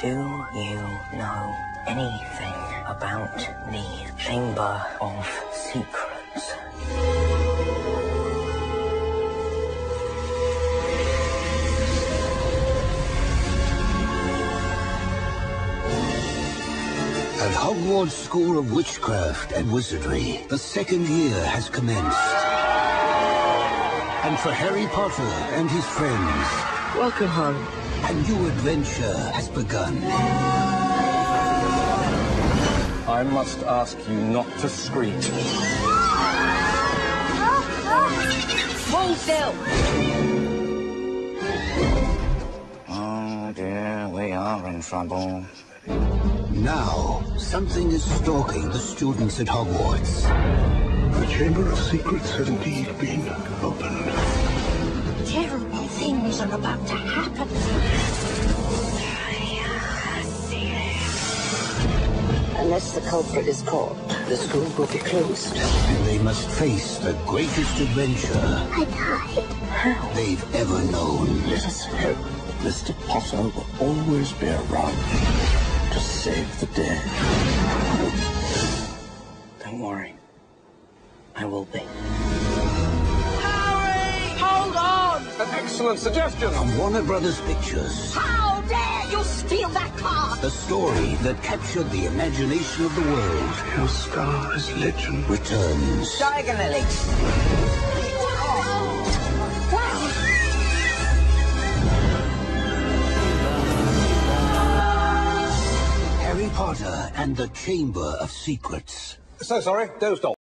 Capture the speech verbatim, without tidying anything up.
Do you know anything about the Chamber of Secrets? At Hogwarts School of Witchcraft and Wizardry, the second year has commenced. And for Harry Potter and his friends, welcome home. A new adventure has begun. I must ask you not to scream. Hold still! Oh dear, we are in trouble. Now, something is stalking the students at Hogwarts. The Chamber of Secrets has indeed been opened. Terrible things are about to happen. I see it. Unless the culprit is caught, the school will be closed. And they must face the greatest adventure I died. How? They've ever known. Let us hope Mister Potter will always be around to save the day. Don't worry. I will be. Harry! Hold on! An excellent suggestion! From Warner Brothers Pictures. How dare you steal that car! The story that captured the imagination of the world. Your star is legend. Returns. Diagonally. Harry Potter and the Chamber of Secrets. So sorry, dozed off.